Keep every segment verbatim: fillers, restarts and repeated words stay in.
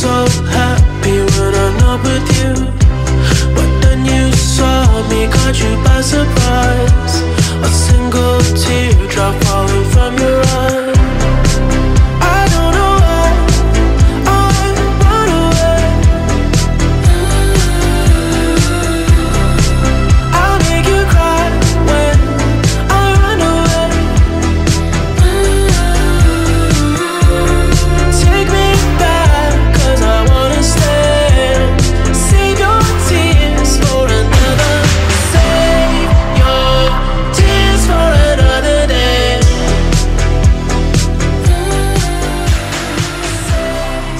so happy when I'm not with you, but then you saw me, caught you by surprise. A single teardrop falling from your eye. I don't know why I run away. I'll make you cry when I run away. Take me back, 'cause I wanna stay. Save your tears for another. Save your tears for another day.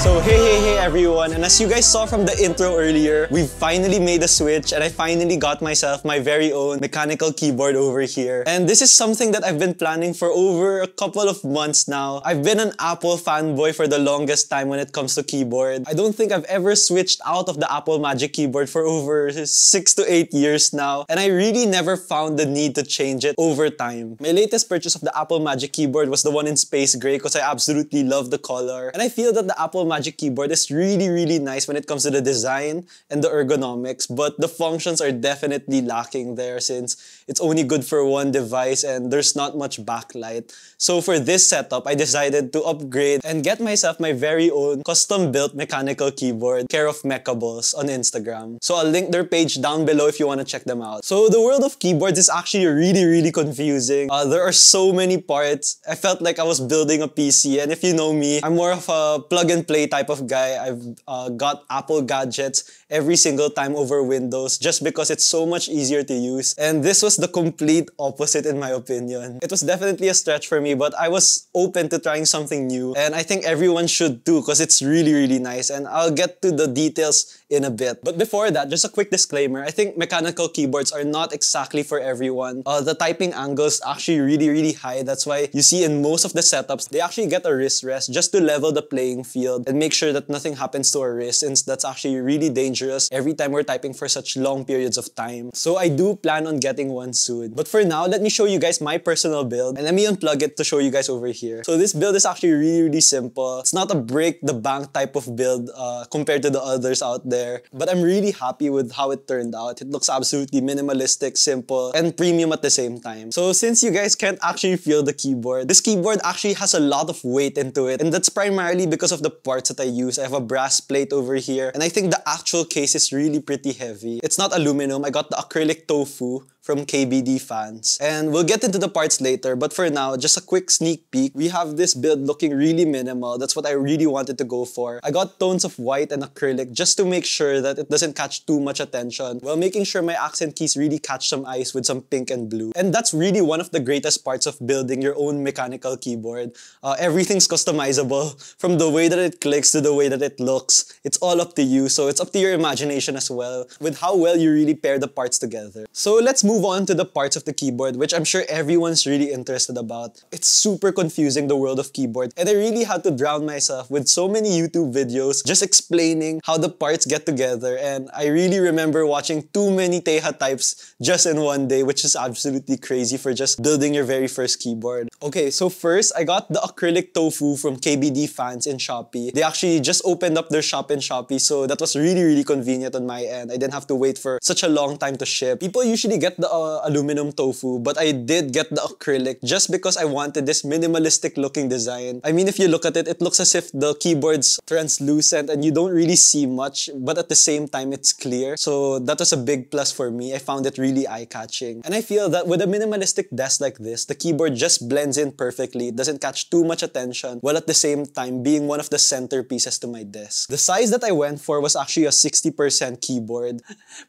So hey hey hey everyone, and as you guys saw from the intro earlier, we've finally made a switch and I finally got myself my very own mechanical keyboard over here. And this is something that I've been planning for over a couple of months now. I've been an Apple fanboy for the longest time when it comes to keyboard. I don't think I've ever switched out of the Apple Magic Keyboard for over six to eight years now, and I really never found the need to change it over time. My latest purchase of the Apple Magic Keyboard was the one in Space Gray because I absolutely love the color, and I feel that the Apple Magic Keyboard is really really nice when it comes to the design and the ergonomics, but the functions are definitely lacking there since it's only good for one device and there's not much backlight. So for this setup, I decided to upgrade and get myself my very own custom built mechanical keyboard, care of Mechables on Instagram. So I'll link their page down below if you want to check them out. So the world of keyboards is actually really really confusing. Uh, there are so many parts. I felt like I was building a P C, and if you know me, I'm more of a plug and play type type of guy. I've uh, got Apple gadgets every single time over Windows just because it's so much easier to use, and this was the complete opposite in my opinion. It was definitely a stretch for me, but I was open to trying something new, and I think everyone should too because it's really really nice, and I'll get to the details in a bit. But before that, just a quick disclaimer. I think mechanical keyboards are not exactly for everyone. Uh, the typing angle is actually really really high. That's why you see in most of the setups, they actually get a wrist rest just to level the playing field and make sure that nothing happens to our wrist, since that's actually really dangerous every time we're typing for such long periods of time. So I do plan on getting one soon. But for now, let me show you guys my personal build, and let me unplug it to show you guys over here. So this build is actually really really simple. It's not a break the bank type of build uh, compared to the others out there. But I'm really happy with how it turned out. It looks absolutely minimalistic, simple, and premium at the same time. So since you guys can't actually feel the keyboard, this keyboard actually has a lot of weight into it, and that's primarily because of the parts that I use. I have a brass plate over here, and I think the actual case is really pretty heavy. It's not aluminum. I got the acrylic tofu from KBDFans. And we'll get into the parts later, but for now, just a quick sneak peek. We have this build looking really minimal. That's what I really wanted to go for. I got tones of white and acrylic just to make sure that it doesn't catch too much attention, while making sure my accent keys really catch some eyes with some pink and blue. And that's really one of the greatest parts of building your own mechanical keyboard. Uh, everything's customizable, from the way that it clicks to the way that it looks. It's all up to you, so it's up to your imagination as well, with how well you really pair the parts together. So let's move Move on to the parts of the keyboard, which I'm sure everyone's really interested about. It's super confusing, the world of keyboard, and I really had to drown myself with so many YouTube videos just explaining how the parts get together, and I really remember watching too many Teha types just in one day, which is absolutely crazy for just building your very first keyboard. Okay, so first, I got the acrylic tofu from KBDFans in Shopee. They actually just opened up their shop in Shopee, so that was really, really convenient on my end. I didn't have to wait for such a long time to ship. People usually get the uh, aluminum tofu, but I did get the acrylic just because I wanted this minimalistic looking design. I mean, if you look at it, it looks as if the keyboard's translucent and you don't really see much, but at the same time, it's clear. So that was a big plus for me. I found it really eye-catching. And I feel that with a minimalistic desk like this, the keyboard just blends in perfectly. It doesn't catch too much attention, while at the same time being one of the centerpieces to my desk. The size that I went for was actually a sixty percent keyboard,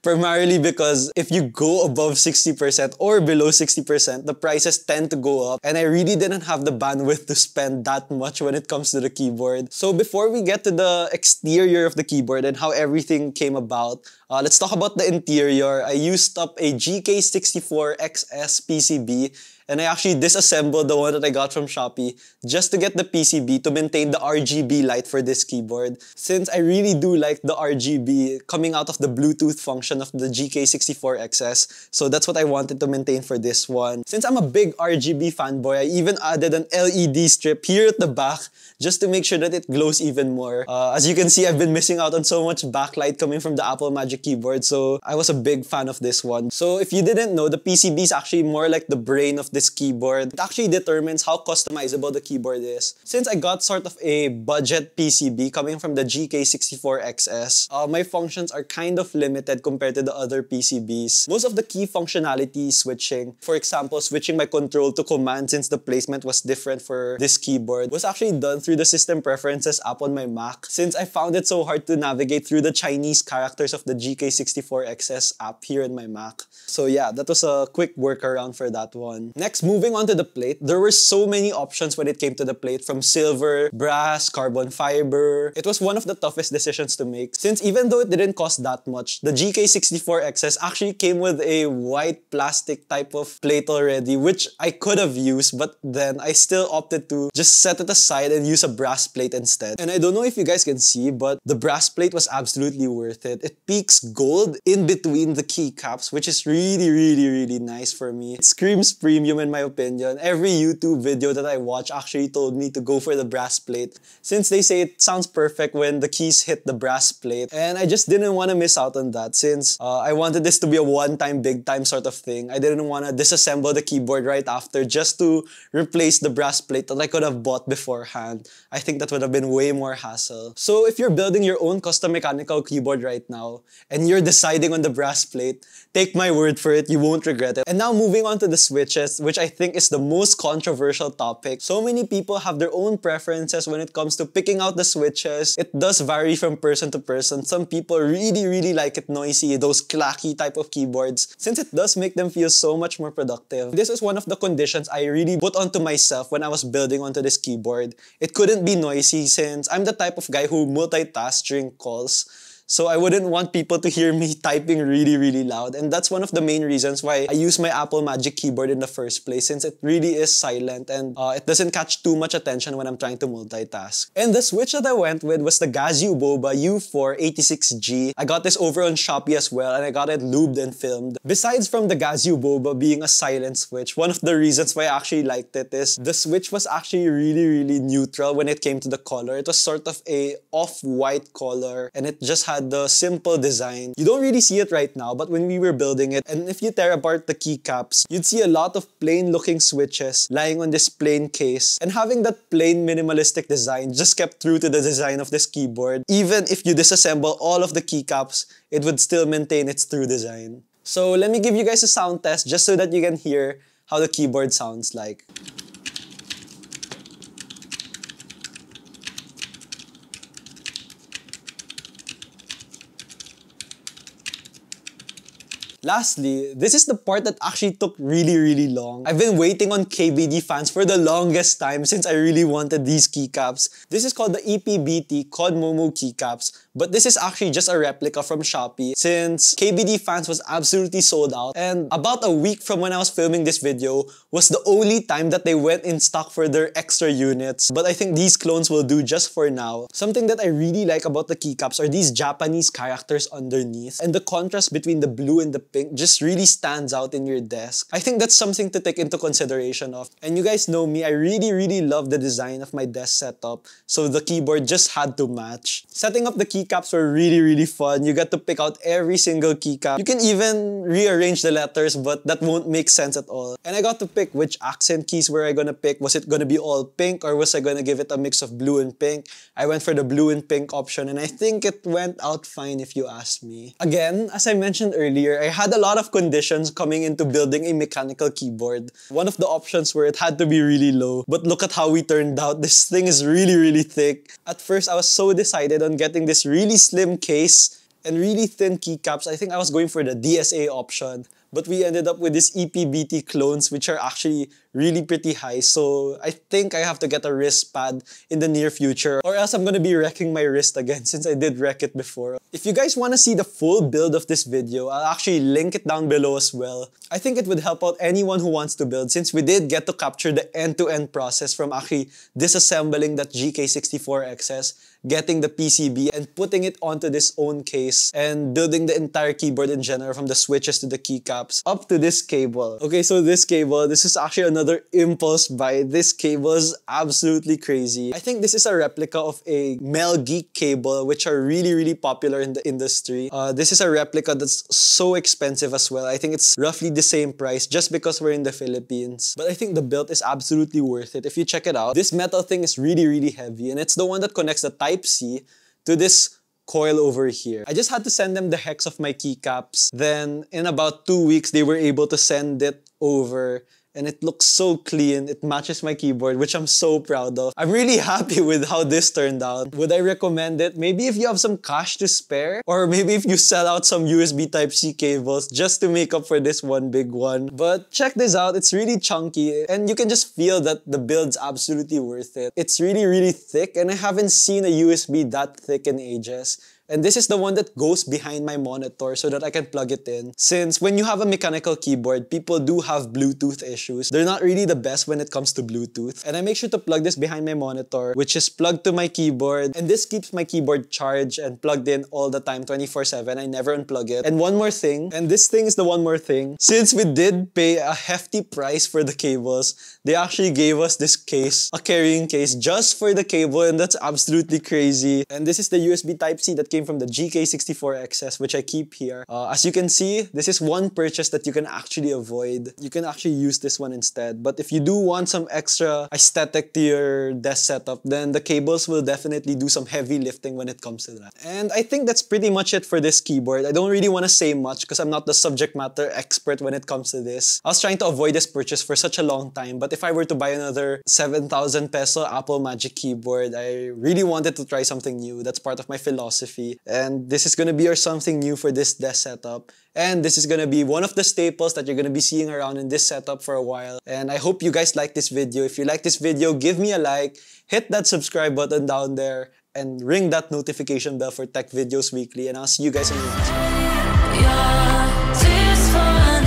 primarily because if you go above sixty percent or below sixty percent, the prices tend to go up, and I really didn't have the bandwidth to spend that much when it comes to the keyboard. So before we get to the exterior of the keyboard and how everything came about, Uh, let's talk about the interior. I used up a G K sixty-four X S P C B, and I actually disassembled the one that I got from Shopee just to get the P C B to maintain the R G B light for this keyboard, since I really do like the R G B coming out of the Bluetooth function of the G K sixty-four X S, so that's what I wanted to maintain for this one. Since I'm a big R G B fanboy, I even added an L E D strip here at the back just to make sure that it glows even more. Uh, as you can see, I've been missing out on so much backlight coming from the Apple Magic Keyboard, so I was a big fan of this one. So if you didn't know, the P C B is actually more like the brain of this keyboard. It actually determines how customizable the keyboard is. Since I got sort of a budget P C B coming from the G K sixty-four X S, uh, my functions are kind of limited compared to the other P C Bs. Most of the key functionality is switching. For example, switching my control to command, since the placement was different for this keyboard, was actually done through the system preferences app on my Mac, since I found it so hard to navigate through the Chinese characters of the G K sixty-four X S app here in my Mac. So yeah, that was a quick workaround for that one. Next, moving on to the plate, there were so many options when it came to the plate, from silver, brass, carbon fiber. It was one of the toughest decisions to make, since even though it didn't cost that much, the G K sixty-four X S actually came with a white plastic type of plate already, which I could have used, but then I still opted to just set it aside and use a brass plate instead. And I don't know if you guys can see, but the brass plate was absolutely worth it. It peaks gold in between the keycaps, which is really, really, really nice for me. It screams premium in my opinion. Every YouTube video that I watch actually told me to go for the brass plate, since they say it sounds perfect when the keys hit the brass plate. And I just didn't want to miss out on that, since uh, I wanted this to be a one-time, big-time sort of thing. I didn't want to disassemble the keyboard right after just to replace the brass plate that I could have bought beforehand. I think that would have been way more hassle. So if you're building your own custom mechanical keyboard right now and you're deciding on the brass plate, take my word for it, you won't regret it. And now moving on to the switches, which I think is the most controversial topic. So many people have their own preferences when it comes to picking out the switches. It does vary from person to person. Some people really, really like it noisy, those clacky type of keyboards, since it does make them feel so much more productive. This is one of the conditions I really put onto myself when I was building onto this keyboard. It couldn't be noisy, since I'm the type of guy who multitasks during calls. So I wouldn't want people to hear me typing really, really loud. And that's one of the main reasons why I use my Apple Magic Keyboard in the first place, since it really is silent and uh, it doesn't catch too much attention when I'm trying to multitask. And the switch that I went with was the Gazzew Boba U four eighty-six G. I got this over on Shopee as well, and I got it lubed and filmed. Besides from the Gazzew Boba being a silent switch, one of the reasons why I actually liked it is the switch was actually really, really neutral when it came to the color. It was sort of a off-white color, and it just had the simple design. You don't really see it right now, but when we were building it, and if you tear apart the keycaps, you'd see a lot of plain looking switches lying on this plain case, and having that plain minimalistic design just kept true to the design of this keyboard. Even if you disassemble all of the keycaps, it would still maintain its true design. So let me give you guys a sound test just so that you can hear how the keyboard sounds like. Lastly, this is the part that actually took really, really long. I've been waiting on KBDFans for the longest time, since I really wanted these keycaps. This is called the E P B T Kon Momo keycaps, but this is actually just a replica from Shopee, since KBDFans was absolutely sold out. And about a week from when I was filming this video was the only time that they went in stock for their extra units. But I think these clones will do just for now. Something that I really like about the keycaps are these Japanese characters underneath, and the contrast between the blue and the pink just really stands out in your desk. I think that's something to take into consideration of. And you guys know me, I really, really love the design of my desk setup, so the keyboard just had to match. Setting up the keycaps were really, really fun. You got to pick out every single keycap. You can even rearrange the letters, but that won't make sense at all. And I got to pick which accent keys were I gonna pick. Was it gonna be all pink, or was I gonna give it a mix of blue and pink? I went for the blue and pink option, and I think it went out fine if you ask me. Again, as I mentioned earlier, I had had a lot of conditions coming into building a mechanical keyboard. One of the options where it had to be really low, but look at how we turned out. This thing is really, really thick. At first, I was so decided on getting this really slim case and really thin keycaps. I think I was going for the D S A option, but we ended up with these E P B T clones, which are actually really pretty high, so I think I have to get a wrist pad in the near future, or else I'm gonna be wrecking my wrist again since I did wreck it before. If you guys wanna see the full build of this video, I'll actually link it down below as well. I think it would help out anyone who wants to build, since we did get to capture the end-to-end process from actually disassembling that G K sixty-four X S, getting the P C B and putting it onto this own case, and building the entire keyboard in general from the switches to the keycaps up to this cable. Okay, so this cable, this is actually another impulse buy. This cable is absolutely crazy. I think this is a replica of a Mel Geek cable, which are really, really popular in the industry. Uh, this is a replica that's so expensive as well. I think it's roughly the same price just because we're in the Philippines. But I think the build is absolutely worth it if you check it out. This metal thing is really, really heavy, and it's the one that connects the type Type-C to this coil over here. I just had to send them the hex of my keycaps. Then in about two weeks, they were able to send it over, and it looks so clean. It matches my keyboard, which I'm so proud of. I'm really happy with how this turned out. Would I recommend it? Maybe if you have some cash to spare, or maybe if you sell out some U S B Type C cables just to make up for this one big one. But check this out. It's really chunky, and you can just feel that the build's absolutely worth it. It's really, really thick, and I haven't seen a U S B that thick in ages. And this is the one that goes behind my monitor so that I can plug it in. Since when you have a mechanical keyboard, people do have Bluetooth issues. They're not really the best when it comes to Bluetooth. And I make sure to plug this behind my monitor, which is plugged to my keyboard. And this keeps my keyboard charged and plugged in all the time, twenty-four seven. I never unplug it. And one more thing, and this thing is the one more thing. Since we did pay a hefty price for the cables, they actually gave us this case, a carrying case just for the cable, and that's absolutely crazy. And this is the U S B Type C that came from the G K sixty-four X S, which I keep here. Uh, as you can see, this is one purchase that you can actually avoid. You can actually use this one instead. But if you do want some extra aesthetic to your desk setup, then the cables will definitely do some heavy lifting when it comes to that. And I think that's pretty much it for this keyboard. I don't really want to say much because I'm not the subject matter expert when it comes to this. I was trying to avoid this purchase for such a long time, but if I were to buy another seven thousand peso Apple Magic Keyboard, I really wanted to try something new. That's part of my philosophy. And this is going to be your something new for this desk setup. And this is going to be one of the staples that you're going to be seeing around in this setup for a while. And I hope you guys like this video. If you like this video, give me a like, hit that subscribe button down there, and ring that notification bell for Tech Videos Weekly. And I'll see you guys in the next one.